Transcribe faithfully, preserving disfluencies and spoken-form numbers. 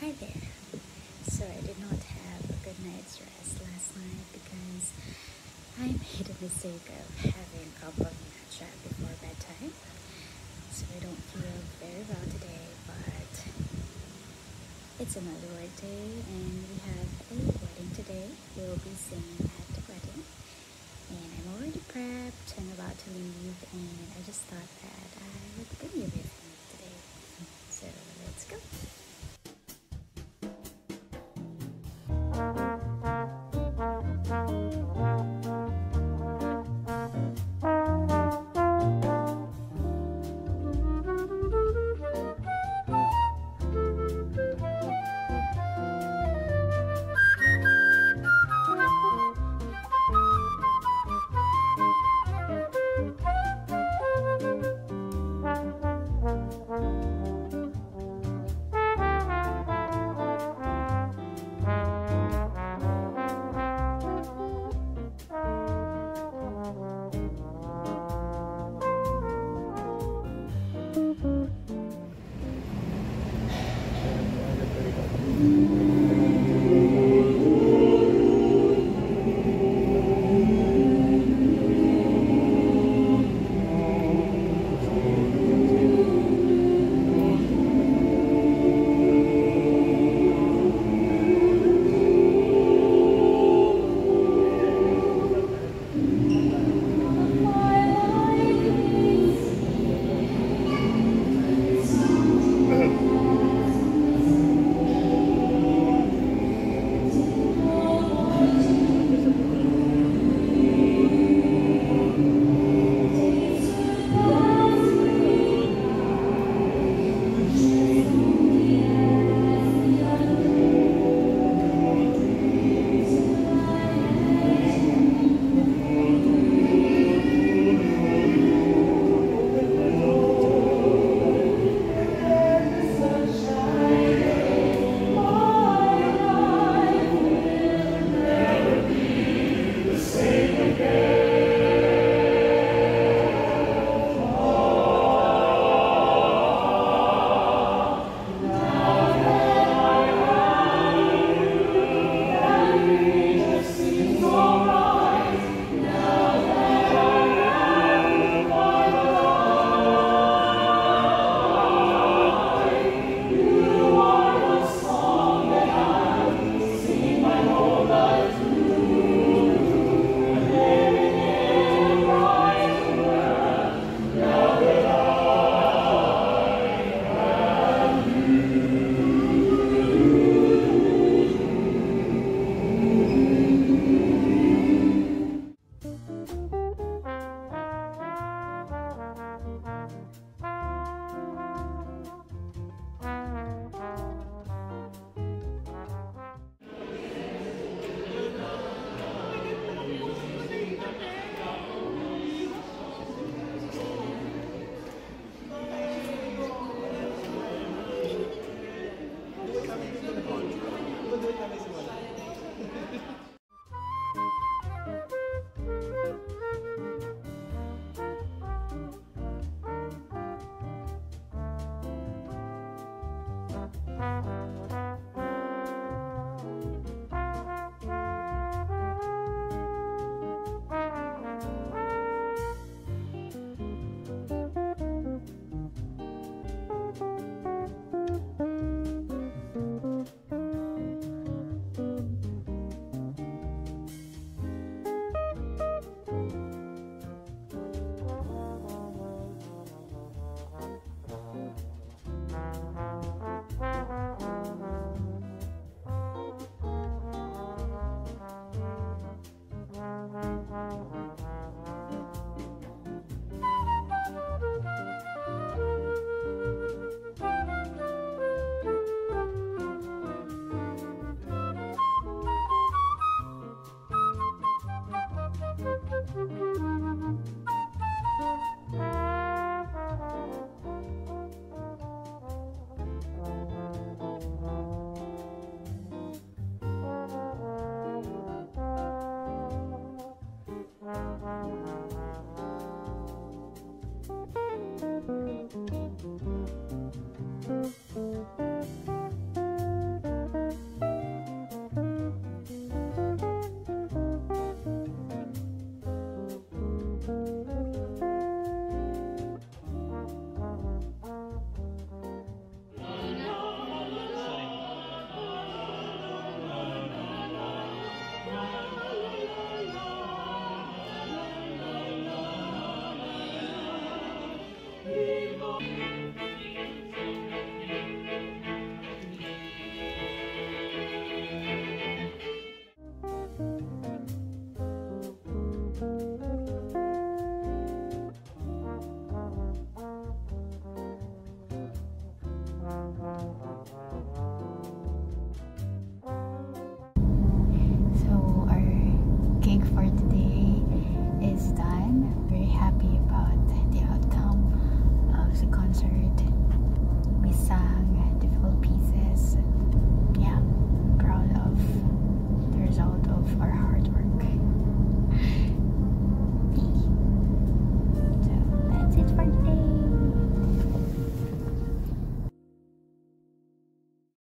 Hi there. So I did not have a good night's rest last night because I made a mistake of having a coffee matcha before bedtime. So I don't feel very well today, but it's another work day and we have a wedding today. We will be singing at the wedding. And I'm already prepped and about to leave, and I just thought that I would bring you with me today. So let's go.